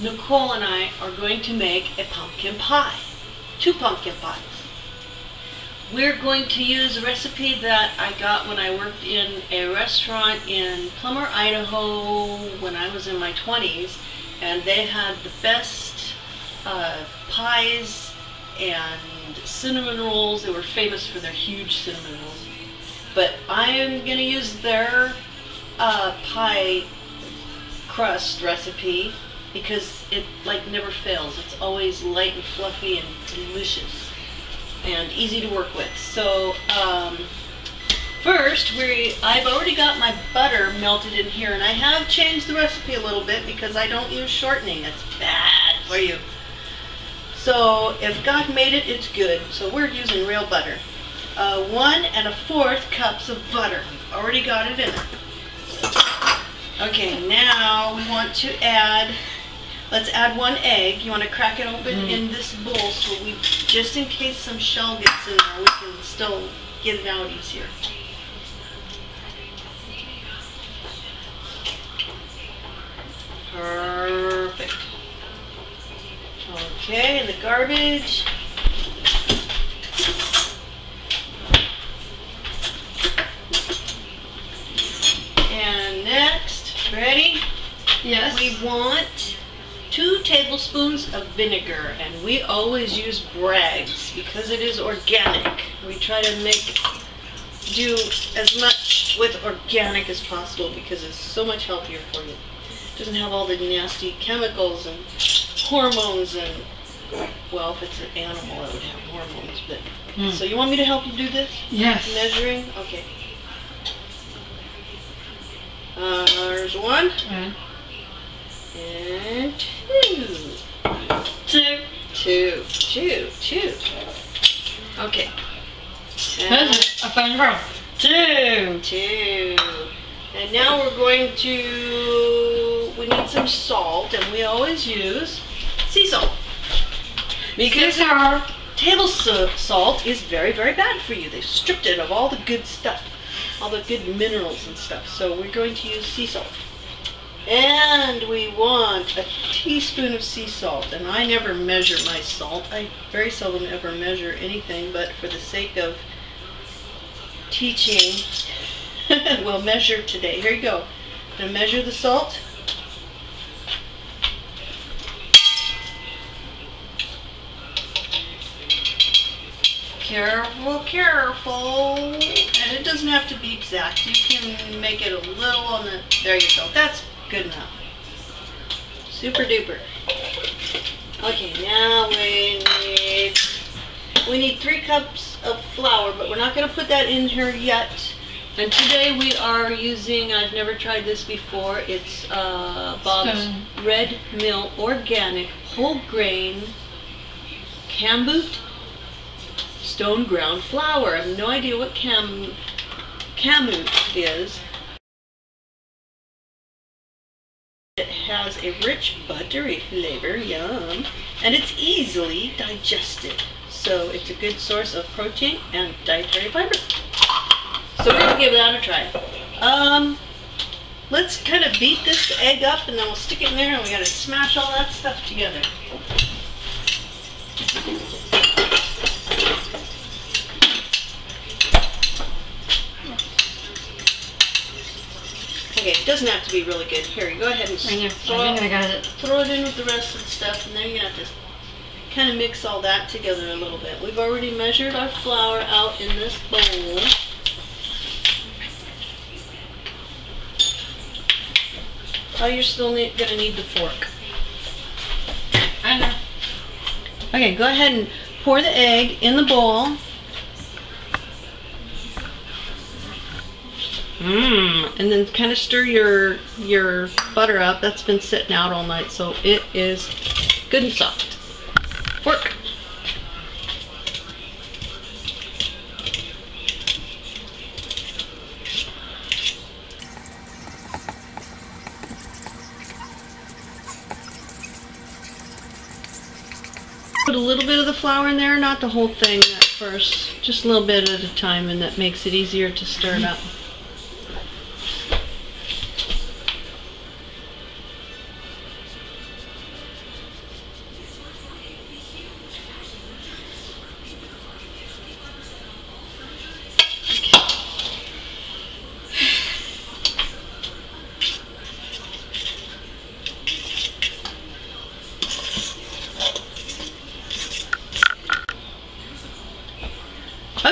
Nicole and I are going to make a pumpkin pie, 2 pumpkin pies. We're going to use a recipe that I got when I worked in a restaurant in Plummer, Idaho when I was in my 20s, and they had the best pies and cinnamon rolls. They were famous for their huge cinnamon rolls. But I am going to use their pie crust recipe because it like never fails. It's always light and fluffy and delicious and easy to work with. So first I've already got my butter melted in here, and I have changed the recipe a little bit because I don't use shortening. It's bad for you. So if God made it, it's good. So we're using real butter. 1 1/4 cups of butter. I've already got it in it. Okay, now we want to add, let's add 1 egg. You want to crack it open in this bowl, so we, just in case some shell gets in there, we can still get it out easier. Perfect. Okay, and the garbage. And next, ready? Yes. We want 2 tablespoons of vinegar, and we always use Bragg's because it is organic. We try to do as much with organic as possible because it's so much healthier for you. It doesn't have all the nasty chemicals and hormones and, well, if it's an animal it would have hormones, but so you want me to help you do this? Yes. Measuring? Okay. There's 1. And 2. Okay. That's a fun roll. 2. And now we're going to, we need some salt, and we always use sea salt. Because our table salt is very, very bad for you. They've stripped it of all the good stuff, all the good minerals and stuff. So we're going to use sea salt. And we want a teaspoon of sea salt, and I never measure my salt. I very seldom ever measure anything, but for the sake of teaching, we'll measure today. Here you go. I'm going to measure the salt. Careful, careful. And it doesn't have to be exact. You can make it a little on the, there you go. That's good enough. Super duper. Okay, now we need 3 cups of flour, but we're not going to put that in here yet. And today we are using, I've never tried this before, it's Bob's Red Mill Organic Whole Grain Kamut Stone Ground Flour. I have no idea what Kamut is. Has a rich buttery flavor, yum, and it's easily digested, so it's a good source of protein and dietary fiber. So we're gonna give that a try. Let's kind of beat this egg up, and then we'll stick it in there, and we gotta smash all that stuff together. Okay, it doesn't have to be really good. Here, go ahead and throw it in with the rest of the stuff, and then you're going to have to kind of mix all that together a little bit. We've already measured our flour out in this bowl. Oh, you're still going to need the fork. I know. Okay, go ahead and pour the egg in the bowl. And then kind of stir your butter up. That's been sitting out all night, so it is good and soft. Fork. Put a little bit of the flour in there, not the whole thing at first, just a little bit at a time, and that makes it easier to stir it up.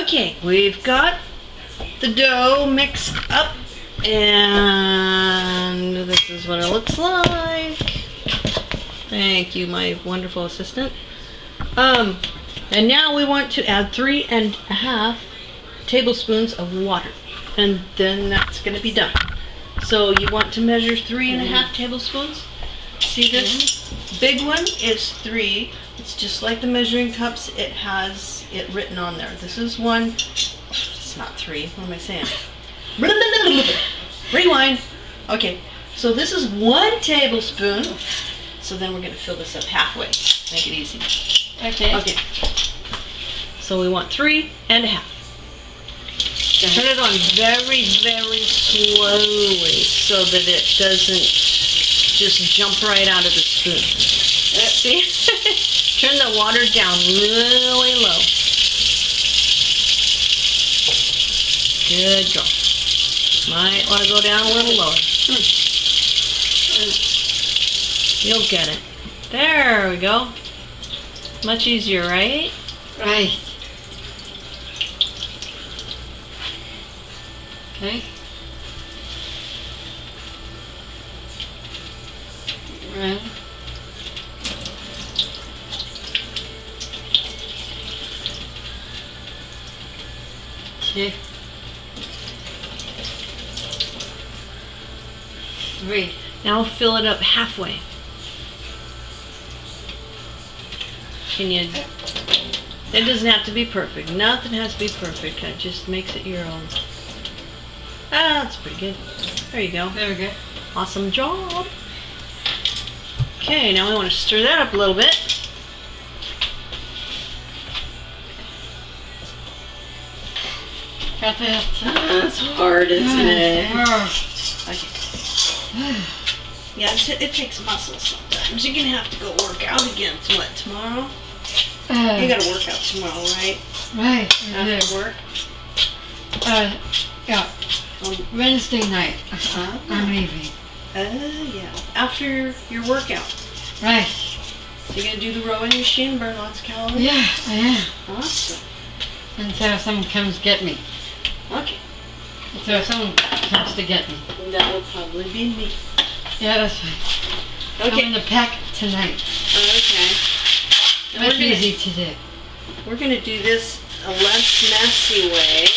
Okay, we've got the dough mixed up, and this is what it looks like. Thank you, my wonderful assistant. And now we want to add 3½ tablespoons of water, and then that's going to be done. So you want to measure 3½ tablespoons. See, this big one is 3. It's just like the measuring cups. It has it written on there. This is 1. It's not 3. What am I saying? Rewind. Okay, so this is 1 tablespoon. So then we're going to fill this up halfway. Make it easy. Okay. So we want 3½. Turn it on very, very slowly so that it doesn't just jump right out of the spoon. See? Turn the water down really low. Good girl. Might want to go down a little lower. You'll get it. There we go. Much easier, right? Right. Okay. Right. Two. 3. Now fill it up halfway. Can you? It doesn't have to be perfect. Nothing has to be perfect. It just makes it your own. Ah, that's pretty good. There you go. There we go. Awesome job. Okay, now we want to stir that up a little bit. Got that. That's hard, isn't it? Okay. Yeah, it takes muscle sometimes. You're gonna have to go work out again. What, tomorrow? You gotta work out tomorrow, right? Right. After work. Yeah. Wednesday night, I'm leaving. Yeah. After your workout. Right. So you're going to do the rowing machine, burn lots of calories? Yeah, I am. Awesome. And so someone comes get me. Okay. And so someone comes to get me. And that will probably be me. Yeah, that's right. Okay. I'm in the pack tonight. Okay. That's easy to do. We're going to do this a less messy way.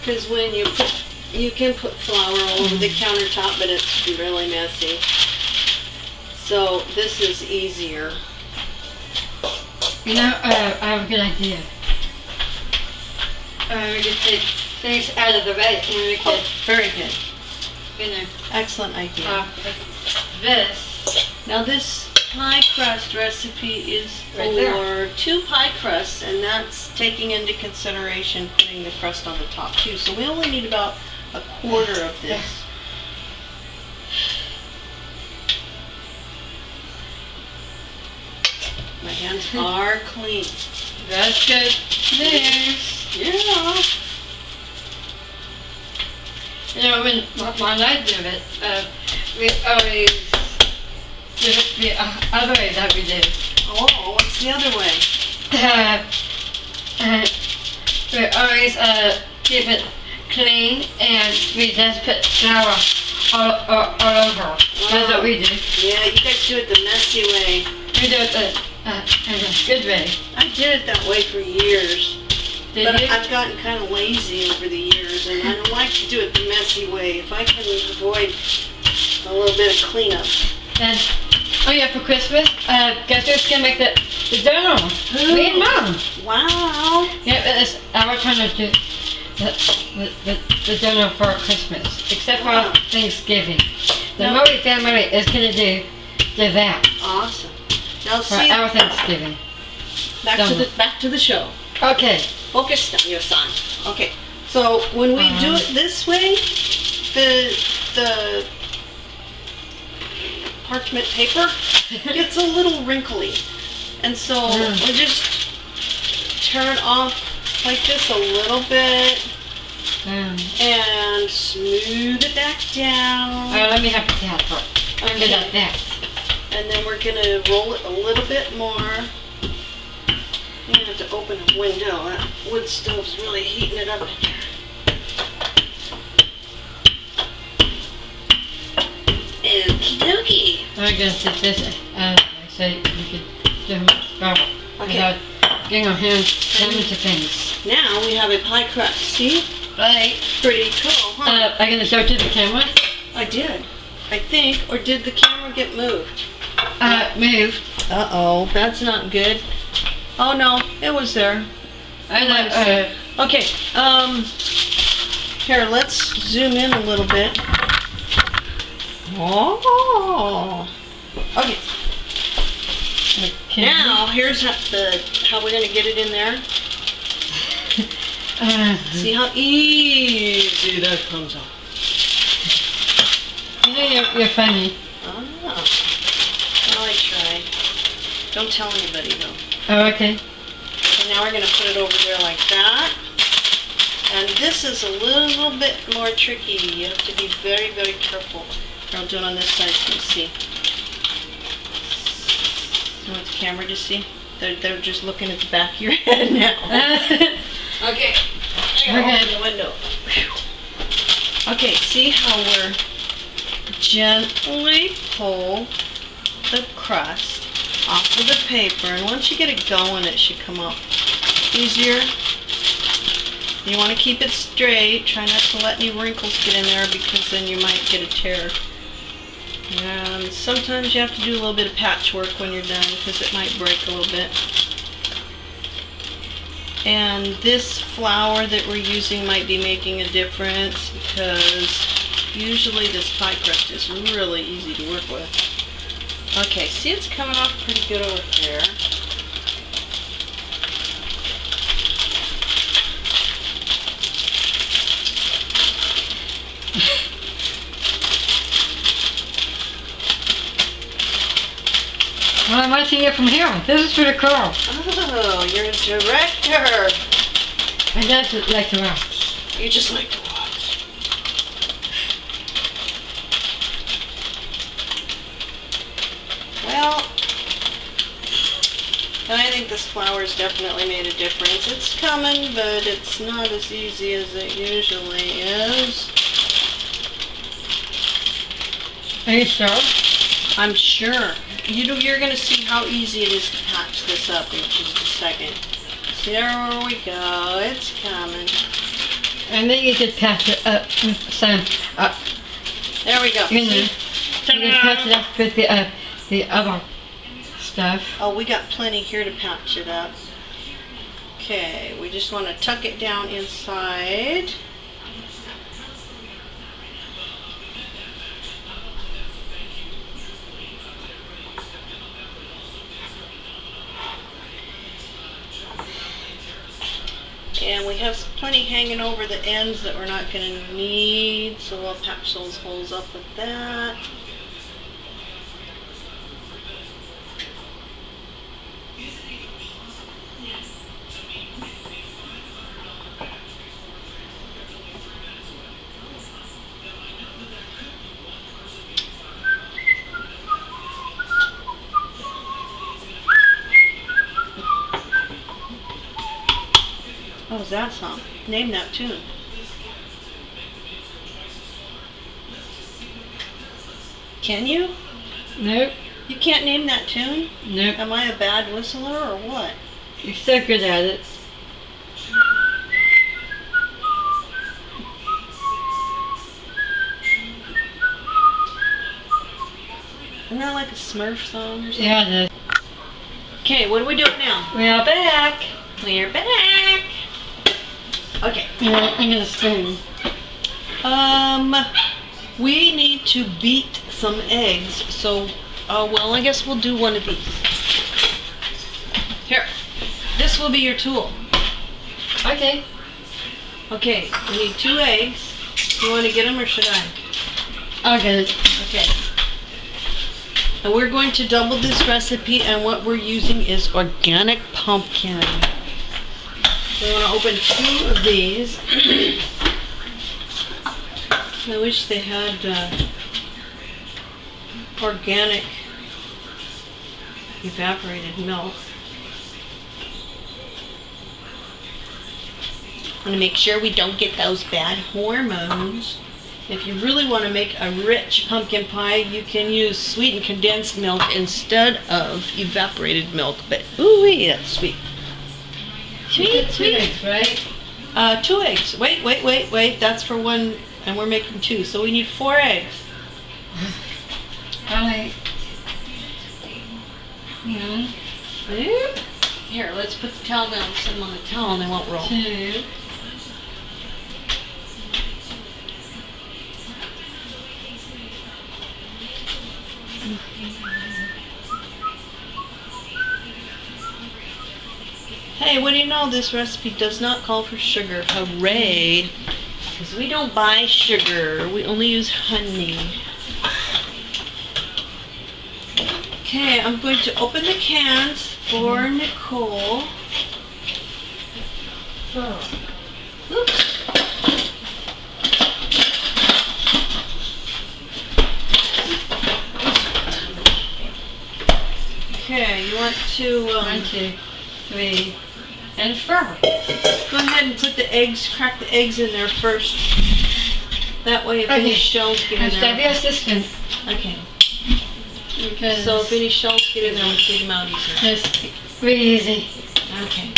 Because when you put, you can put flour all over the countertop, but it's really messy. So this is easier. You know, I have a good idea. We can take things out of the way. Very good. You know, excellent idea. This. Now this pie crust recipe is for 2 pie crusts, and that's taking into consideration putting the crust on the top too. So we only need about 1/4 of this. My hands are clean. That's good. There's. Yeah. You know, when I do it, we always the other way that we did. Oh, what's the other way? We always keep it clean, and we just put flour all over. Wow. That's what we do. Yeah, you guys do it the messy way. We do it the good way. I did it that way for years. But I've gotten kind of lazy over the years, and I don't like to do it the messy way. If I can avoid a little bit of cleanup. And oh yeah, for Christmas, guess who's gonna make the dough? Ooh. Me and Mom. Wow. Yeah, but it's our turn to do the dough for Christmas, except for Thanksgiving. The Moe family is gonna do that. Awesome. Now for our Thanksgiving. Back to the show. Okay. Focus on your son. Okay. So when we do it this way, the parchment paper gets a little wrinkly, and so we'll just turn off like this a little bit and smooth it back down. Alright, let me have the tap part. And then we're gonna roll it a little bit more. Yeah. have to open a window. That wood stove's really heating it up in here. Okie dokie. I'm going to sit this so you can do them without getting on hands to things. Now we have a pie crust, see? Right. Pretty cool, huh? I'm going to show it to the camera. I did. I think, or did the camera get moved? Moved. Uh-oh, that's not good. Oh no, it was there. Okay, here, let's zoom in a little bit. Oh, okay. Now, here's how we're going to get it in there. See how easy that comes off. You know, you're funny. Oh, well, I try. Don't tell anybody, though. Oh, okay. So now we're going to put it over there like that. And this is a little bit more tricky. You have to be very, very careful. Here, I'll do it on this side so you see. Do you want the camera to see? They're just looking at the back of your head now. Okay. Open the window. Okay, see how we're gently pull the crust off of the paper, and once you get it going it should come up easier. You want to keep it straight, try not to let any wrinkles get in there because then you might get a tear. And sometimes you have to do a little bit of patchwork when you're done because it might break a little bit. And this flour that we're using might be making a difference because usually this pie crust is really easy to work with. Okay, see it's coming off pretty good over here. Well, I'm watching it from here. This is for the girl. Oh, you're a director. I just like to watch. You just like to watch. And I think this flour's definitely made a difference. It's coming, but it's not as easy as it usually is. Are you sure? I'm sure. You're going to see how easy it is to patch this up in just a second. So there we go. It's coming. And then you just patch it up with some. There we go. You can patch it up with the other stuff. Oh, we got plenty here to patch it up. Okay, we just want to tuck it down inside. And we have plenty hanging over the ends that we're not going to need, so we'll patch those holes up with that. What was that song? Name that tune. Can you? Nope. You can't name that tune? Nope. Am I a bad whistler or what? You're so good at it. Isn't that like a Smurf song or something? Yeah, it is. Okay, what are we doing now? We're back. We're back. Okay. Yeah, I'm gonna spoon. We need to beat some eggs. So, well, I guess we'll do one of these. Here, this will be your tool. Okay. Okay. We need 2 eggs. You want to get them, or should I? I'll get it. Okay. And we're going to double this recipe, and what we're using is organic pumpkin. So we want to open 2 of these. I wish they had organic evaporated milk. want to make sure we don't get those bad hormones. If you really want to make a rich pumpkin pie, you can use sweetened condensed milk instead of evaporated milk. But ooh-wee, that's sweet. Sweet, sweet. 2 eggs, right? 2 eggs. Wait. That's for one, and we're making 2, so we need 4 eggs. All right. Mm-hmm. Here, let's put the towel down. Sit them on the towel, and they won't roll. 2. Hey, what do you know? This recipe does not call for sugar. Hooray! Because we don't buy sugar. We only use honey. Okay, I'm going to open the cans for Nicole. Oh. Oops. Okay, you want to 1, 2, 3, and 4. Go ahead and put the eggs, crack the eggs in there first. That way if any shells get in there. I'll be assistant. Okay. Because so if any shells get in there, we'll take them out easier. It's really easy. Okay.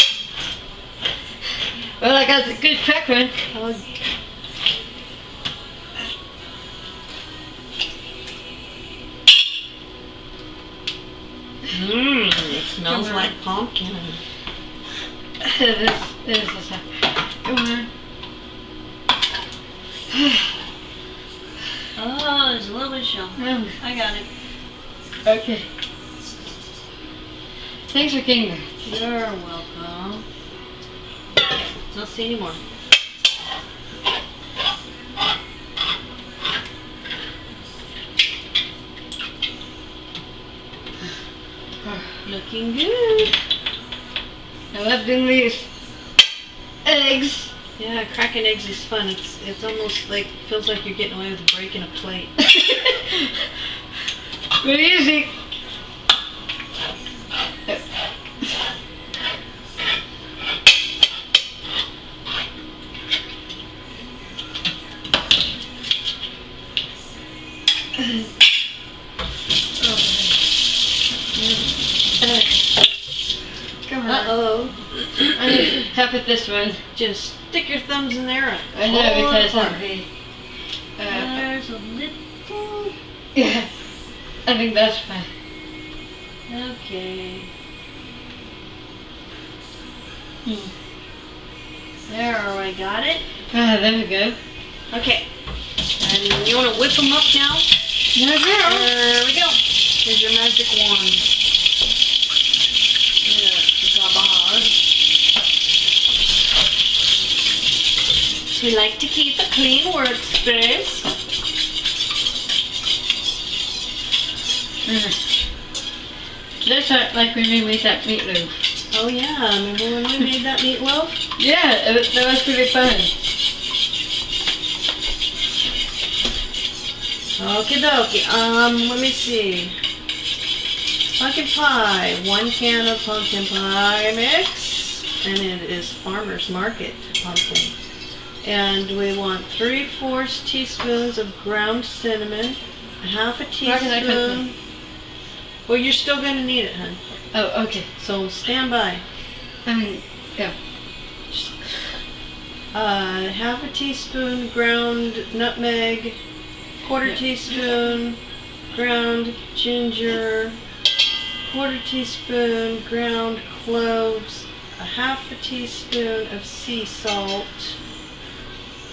Well, I got a good crack one. Mmm, it smells like pumpkin. This is a come on. Oh, there's a little bit of shell. I got it. Okay. Thanks for getting that. You're welcome. Don't see any more. Looking good. I love doing these eggs. Yeah, cracking eggs is fun. It's almost like feels like you're getting away with breaking a plate. Pretty easy. Tap at this one. Just stick your thumbs in there. I know because there's a little. Yeah, I think that's fine. Okay. There, I got it. There we go. Okay. And you want to whip them up now? There we go. There we go. Here's your magic wand. We like to keep a clean workspace. That's like when we made that meatloaf. Oh yeah, remember when we made that meatloaf? Yeah, that was pretty fun. Okie dokie. Let me see. Pumpkin pie. 1 can of pumpkin pie mix, and it is Farmer's Market pumpkin. And we want 3/4 teaspoons of ground cinnamon, 1/2 teaspoon. Well, you're still going to need it, hon. Oh, okay. So stand by. Yeah. 1/2 teaspoon ground nutmeg, 1/4 teaspoon ground ginger, 1/4 teaspoon ground cloves, 1/2 teaspoon of sea salt,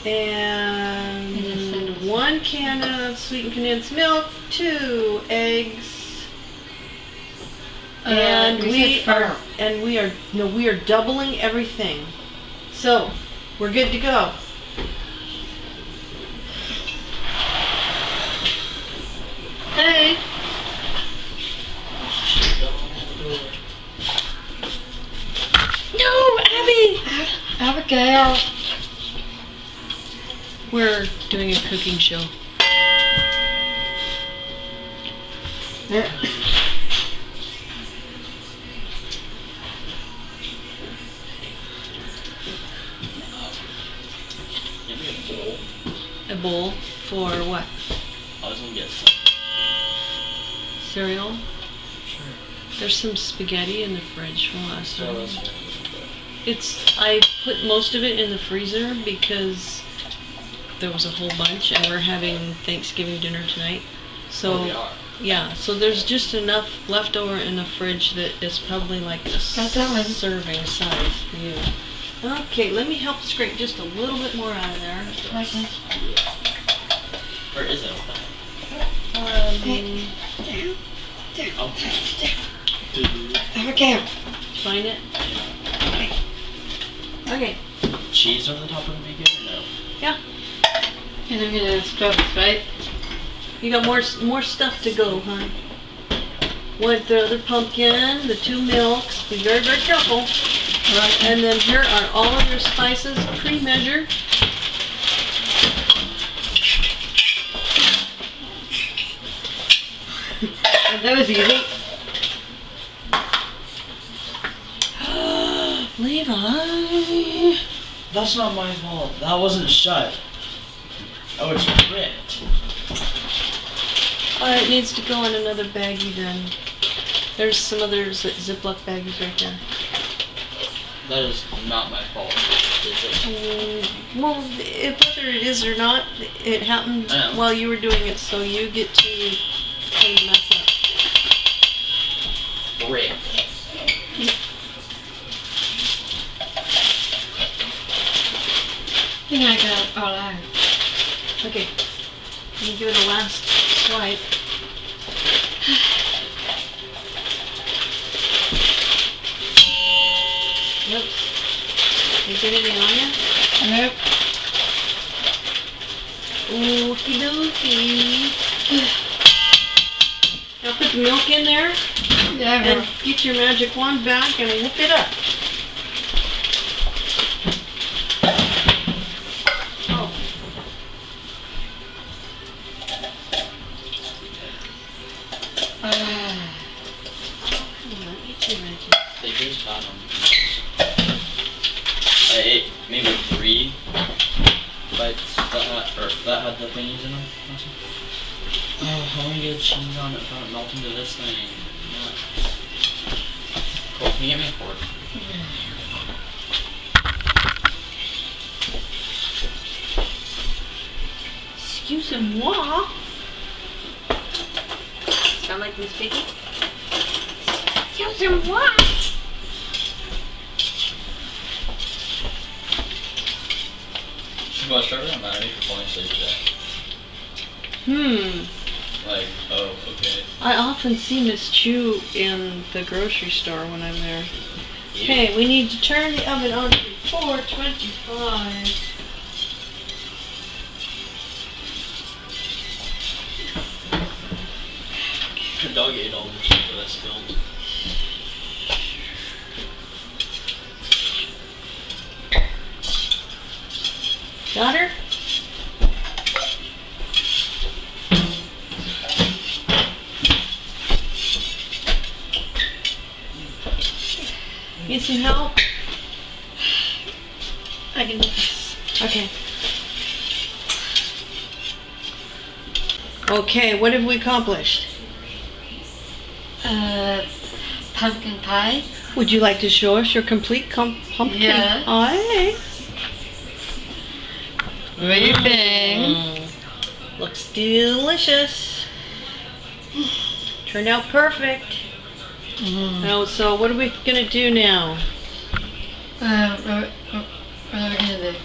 and 1 can of sweetened condensed milk, 2 eggs, and we are doubling everything, so we're good to go. Hey. No, Abby. Abigail. We're doing a cooking show. Yeah. get a bowl. A bowl for what? I was gonna get some cereal. Sure. There's some spaghetti in the fridge from last time. I put most of it in the freezer because there was a whole bunch, and we're having Thanksgiving dinner tonight. So yeah, so there's just enough leftover in the fridge that it's probably like a serving size for you. Okay, let me help scrape just a little bit more out of there. Where is it? Down. Find it? Okay. Cheese over the top of the bacon or no? Yeah. And I'm gonna scrub this, right? You got more stuff to go, hon. One, the other pumpkin, the two milks. Be very, very careful. Right. And then here are all of your spices pre-measured. That was easy. Levi. That's not my fault. That wasn't shut. Oh, it's ripped. Oh, it needs to go in another baggie then. There's some other Ziploc baggies right there. That is not my fault, is it? Well, whether it is or not, it happened while you were doing it, so you get to clean the mess up. Rip. I think I got it all out. Okay. Let me give it a last swipe. Oops. Is there anything on you? Nope. Okie dokie. Now put the milk in there. Yeah. And get your magic wand back and whip it up. Oh. Come on, get your magic. They just got them. I ate maybe 3 bites that had the thingies in them. Oh, I want to get cheese on it without melting to this thing. Cool, can you get me a fork? Excusez-moi. Sound like me speaking? Excusez-moi. Well, Trevor and Maddie for falling asleep today. Like, oh, okay. I often see Miss Chu in the grocery store when I'm there. Yeah. Okay, we need to turn the oven on to 425. The dog ate all the cheese that I spilled. Got her? Need some help? I can do this. Okay. Okay, what have we accomplished? Pumpkin pie. Would you like to show us your complete pumpkin pie? What do you think? Looks delicious. Turned out perfect. Oh, so what are we gonna do now? What are we gonna do?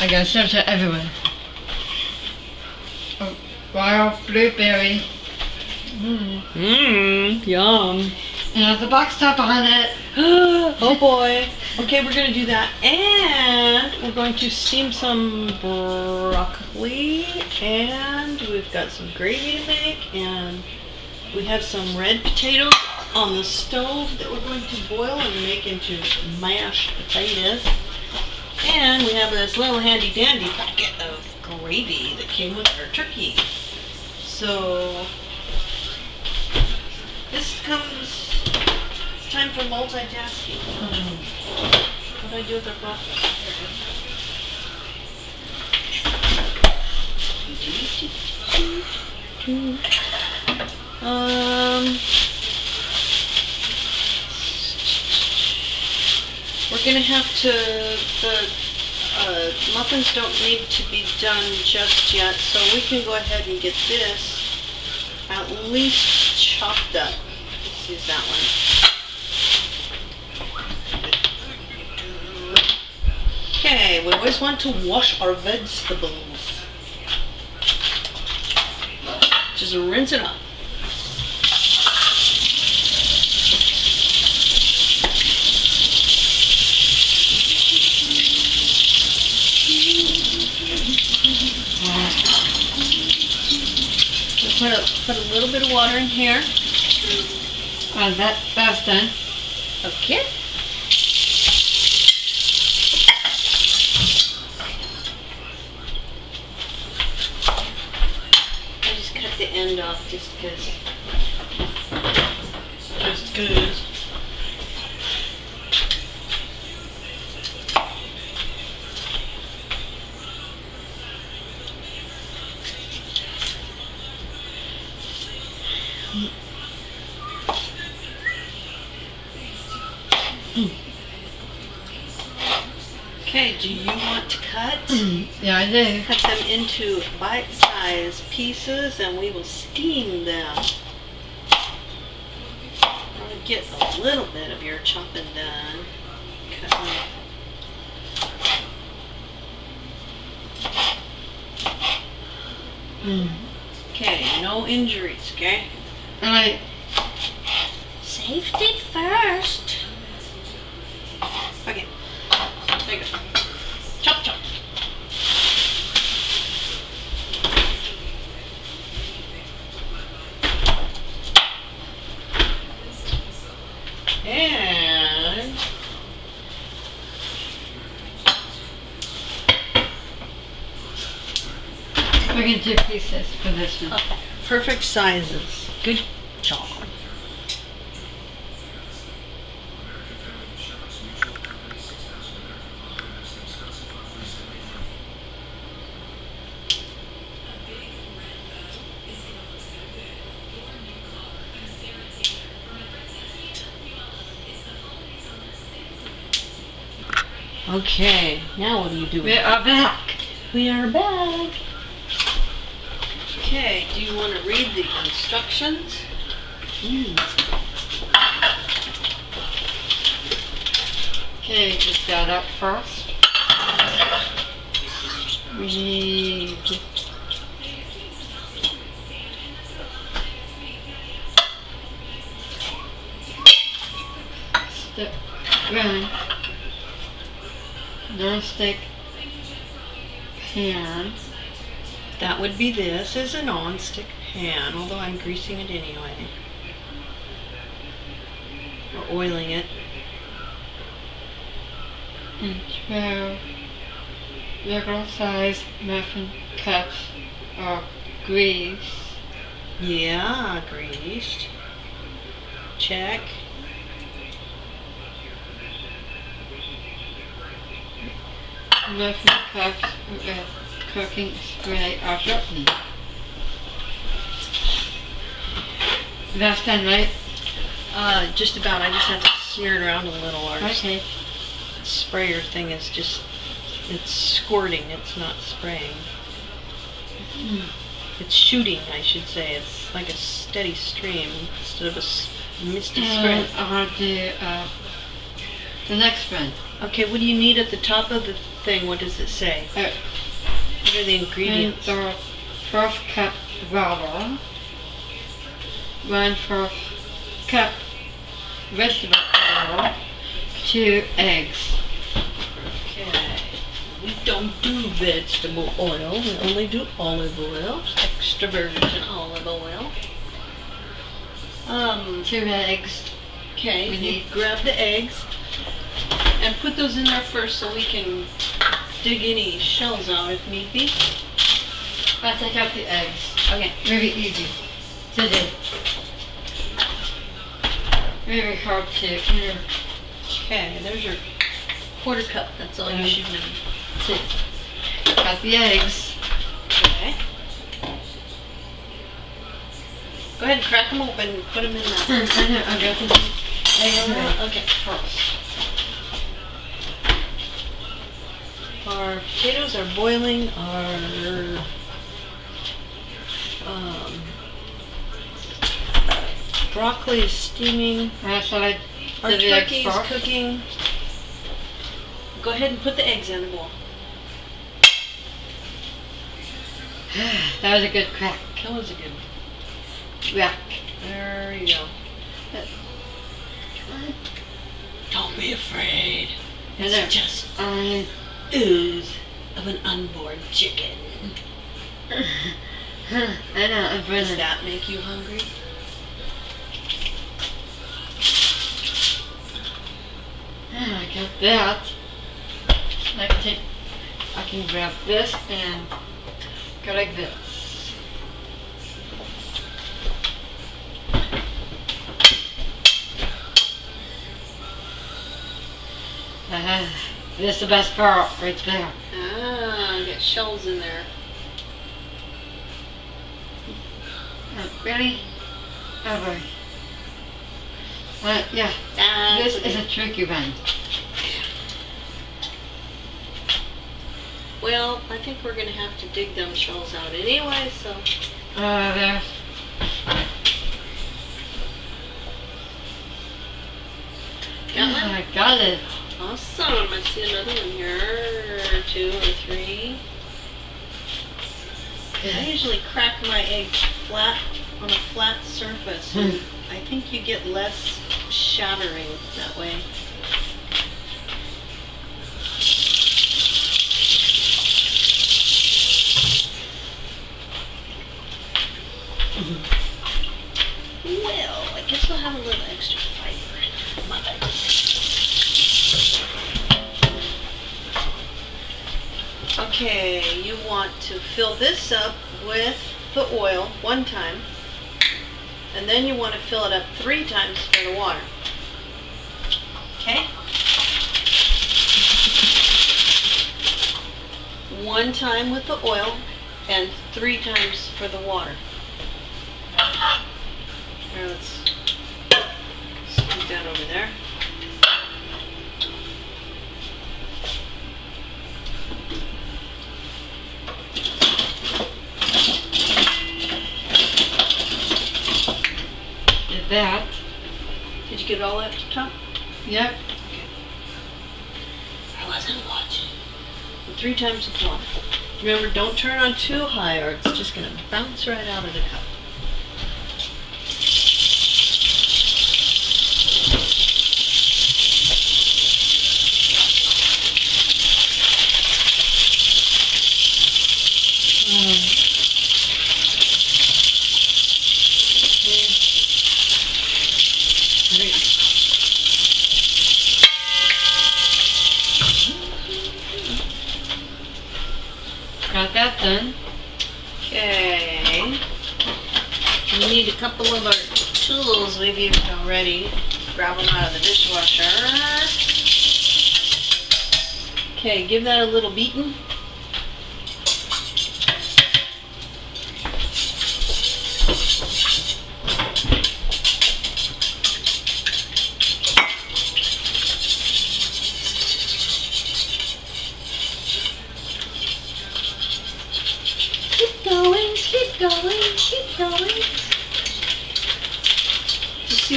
I gotta serve to everyone. Wild blueberry. Yum. And there's a box top on it. Oh boy. Okay, we're gonna do that, and we're going to steam some broccoli, and we've got some gravy to make, and we have some red potatoes on the stove that we're going to boil and make into mashed potatoes, and we have this little handy dandy packet of gravy that came with our turkey. So this comes. It's time for multitasking. What do I do with the broccoli? We're gonna have to, the muffins don't need to be done just yet, so we can go ahead and get this at least chopped up. Let's use that one. Okay, we always want to wash our vegetables. Just rinse it off. Put a little bit of water in here. That's done. Okay. The end off just because. Okay, do you want to cut? Yeah, I do. Cut them into bite-sized pieces and we will steam them. I'm going to get a little bit of your chopping done. Cutting. Okay, no injuries, okay? Alright. Safety first. Okay. There you go. Chop, chop. And we're going to do pieces for this one. Okay. Perfect sizes. Good job. Okay, now what do you do? We are back. We are back. Okay, do you want to read the instructions? Okay, just got up first. Read. Step one. Non-stick pan. That would be this is a non-stick pan, although I'm greasing it anyway. Or oiling it. And 12 regular size muffin cups of grease. Yeah, greased. Check. Muffin cups with cooking spray or something. That's done, right? Just about. I just have to smear it around a little. Okay. Sprayer thing is just, it's squirting, it's not spraying. It's shooting, I should say. It's like a steady stream instead of a misty spray. I'll do the next one. Okay, what do you need at the top of the thing? What does it say? What are the ingredients? 1/4 cup water, 1/4 cup vegetable oil, 2 eggs. Okay, we don't do vegetable oil, we only do olive oil, extra virgin olive oil. 2 eggs. Okay, you grab the eggs. And put those in there first so we can dig any shells out if need be. I'll take out the eggs. Okay. Very easy to do. Very hard to. Okay, there's your 1/4 cup. That's all you should need. Got the eggs. Okay. Go ahead and crack them open and put them in that. I'm joking. Okay. Our potatoes are boiling. Our broccoli is steaming. That's what I did. Our turkey is cooking. Go ahead and put the eggs in the bowl. That was a good crack. That was a good crack. There you go. Don't be afraid. It's just an ooze of an unborn chicken. I know. I'm frozen. Does that make you hungry? I got that. I can grab this and go like this. This is the best part right there. Ah, I got shells in there. Really? Oh boy. Yeah, this is a tricky one. Well, I think we're going to have to dig them shells out anyway, so... there. Got one? I got it. Awesome. I see another one here. Two or three. Good. I usually crack my eggs flat on a flat surface. And I think you get less shattering that way. Well, I guess we'll have a little extra fiber in my bag. Okay, you want to fill this up with the oil one time, and then you want to fill it up 3 times for the water. Okay? 1 time with the oil and 3 times for the water. Now let's scoot that over there. Did that. Did you get it all up to the top? Yep. Okay. I wasn't watching. And 3 times the water. Remember, don't turn on too high or it's just going to bounce right out of the cup. Got that done. Okay. We need a couple of our tools we've used already. Grab them out of the dishwasher. Okay, give that a little beating.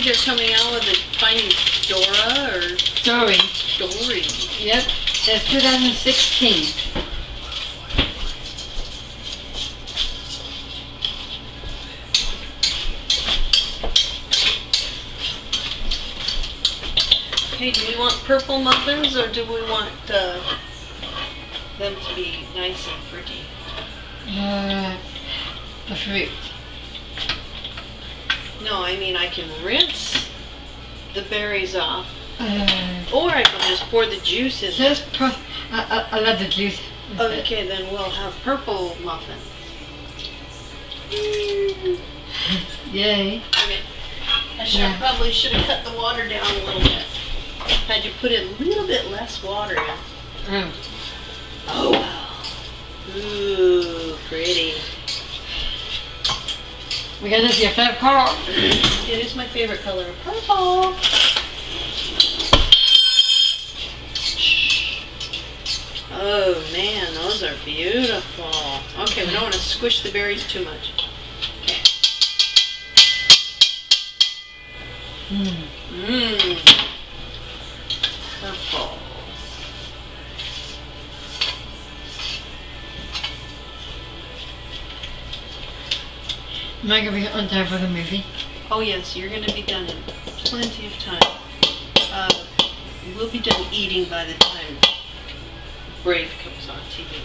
They're coming out with a finding Dora or Dory. Dory. Yep. That's 2016. Okay, do we want purple muffins or do we want them to be nice and pretty? The fruit. No, I mean I can rinse the berries off, or I can just pour the juice in. I love the juice. Okay, then we'll have purple muffins. Yay! Okay. I probably should have cut the water down a little bit. Had you put in a little bit less water in. Oh wow! Ooh, pretty. Because it's your favorite color. It is my favorite color, purple. Oh man, those are beautiful. Okay, we don't want to squish the berries too much. Okay. Purple. Am I going to be on time for the movie? Oh yes, you're going to be done in plenty of time. We'll be done eating by the time Brave comes on TV.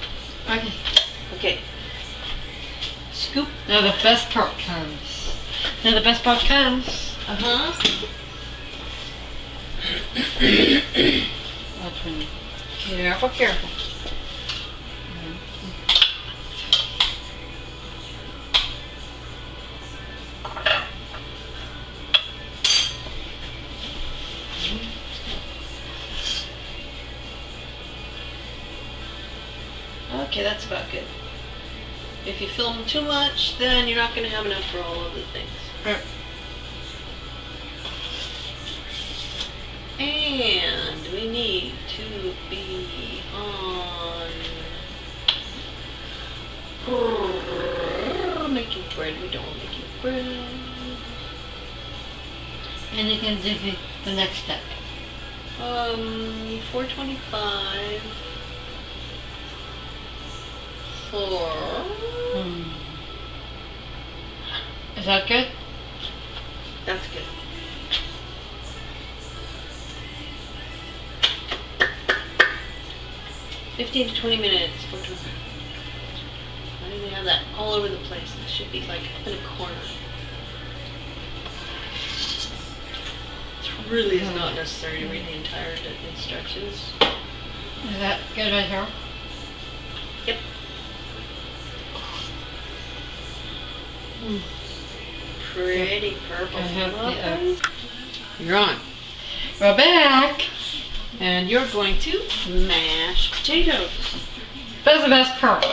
Okay. Okay. Scoop. Now the best part comes. Now the best part comes. That's when you... Careful, careful. Okay, that's about good. If you film too much, then you're not going to have enough for all of the things. And we need to be on making bread. We don't want making bread. And you can do the next step. 425. Is that good? That's good. $15 to 20 minutes. Why do they have that all over the place? It should be like up in a corner. It really is not necessary to read the entire instructions. Is that good right here? Yep. Pretty purple. You're on. We're back. And you're going to mash potatoes. That's the best part.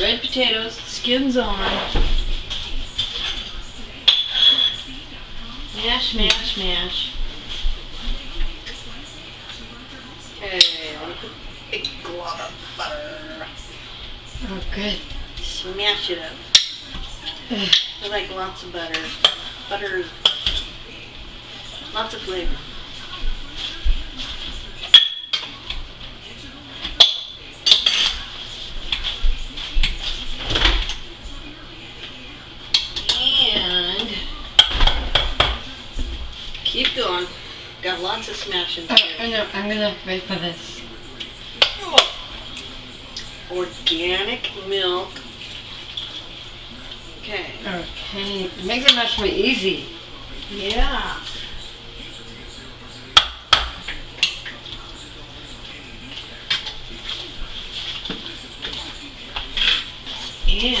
Red potatoes, skins on. Mash, mash, mash. Okay, I'm going to put a big glob of butter. Oh, good. Smash it up. I like lots of butter. Butter, lots of flavor. And keep going. Got lots of smashing. I know. I'm gonna wait for this. Organic milk. Okay. Okay. Make it much more easy. Yeah. And I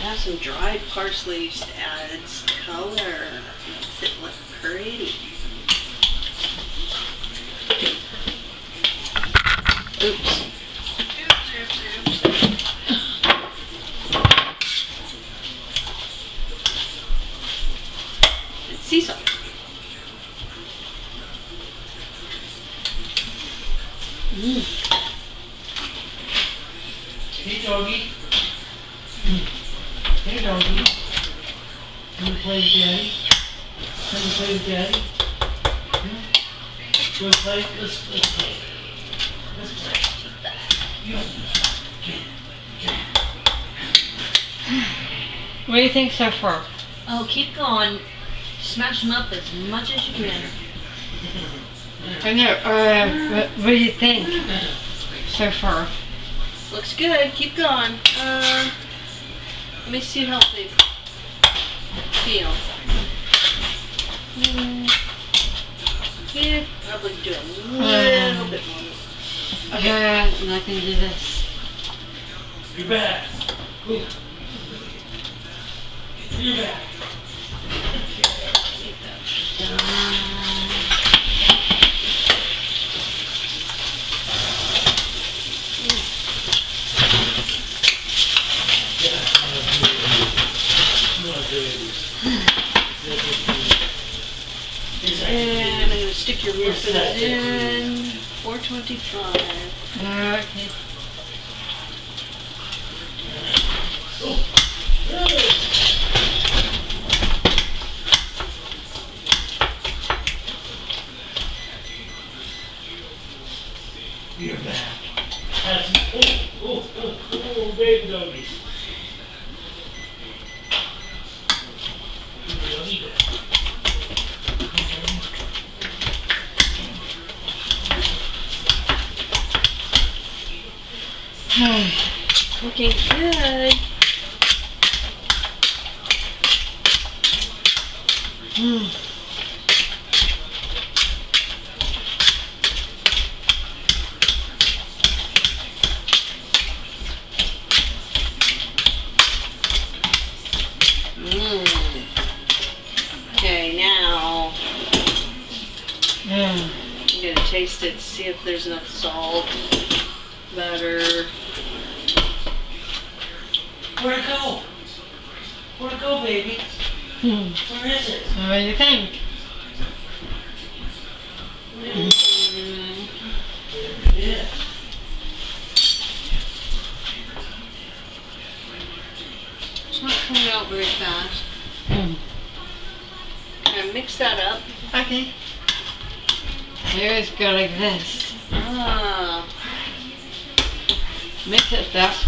have some dried parsley just to add its color. Makes it look pretty. Oops. Sea salt. Hey doggy. Hey doggy. Wanna play with daddy? Wanna play with daddy? Wanna play? Let's play. Let's play. What do you think so far? Oh, keep going. Smash them up as much as you can. I know. What do you think so far? Looks good. Keep going. Let me see how they feel. Yeah, probably do a little bit more. Okay, and I can do this. You're back. Cool. You're back. your roof is in. 425. Okay. You're back. Oh, baby doggy. Looking good. Okay, now I'm going to taste it, see if there's enough salt, butter. Where'd it go? Where'd it go, baby? Where is it? What do you think? Yeah. It's not coming out very fast. Gonna mix that up. Okay. Yours go like this. Ah. Mix it fast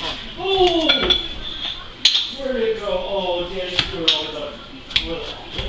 one. Oh! Where did it go? Oh, Daddy threw it all up. Well, here.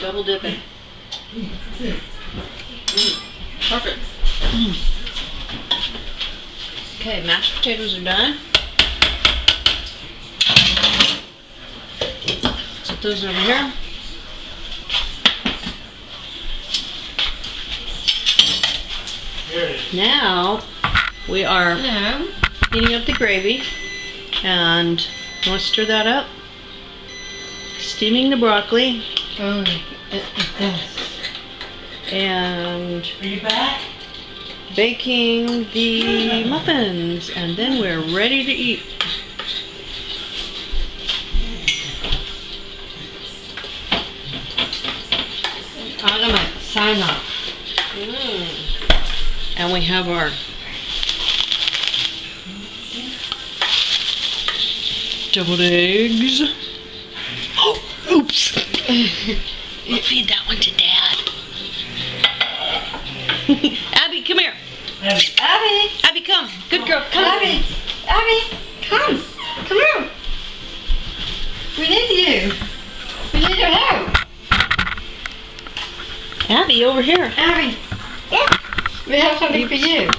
Double dipping. Perfect. Okay, mashed potatoes are done. Put those over here. Now we are heating up the gravy, and you want to stir that up. Steaming the broccoli. Oh, and are you back? Baking the muffins, and then we're ready to eat. Kamut, sign off. And we have our deviled eggs. Oh, oops. We'll feed that one to Dad. Abby, come here. Abby. Abby, come. Good girl. Come. Abby. Abby, come. Come here. We need you. We need your help. Abby, over here. Abby. Yeah. We have something for you.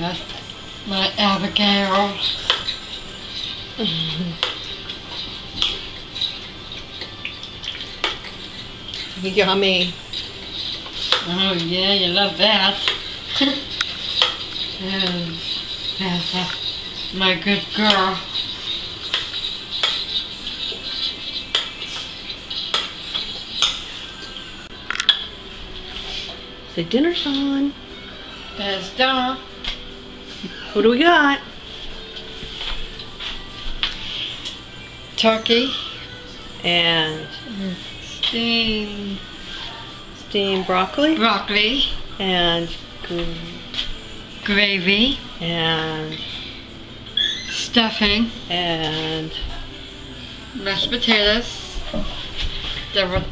That's my avocados. Yummy. Oh yeah, you love that. My good girl. The dinner's on. That's done. What do we got? Turkey and steamed broccoli and gravy and stuffing and mashed potatoes. There were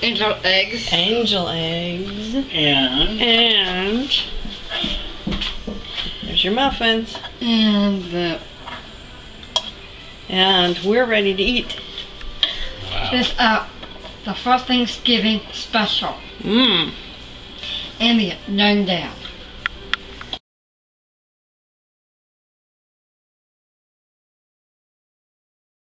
angel eggs and there's your muffins and the. And we're ready to eat. Wow. This is the first Thanksgiving special. And the noon down.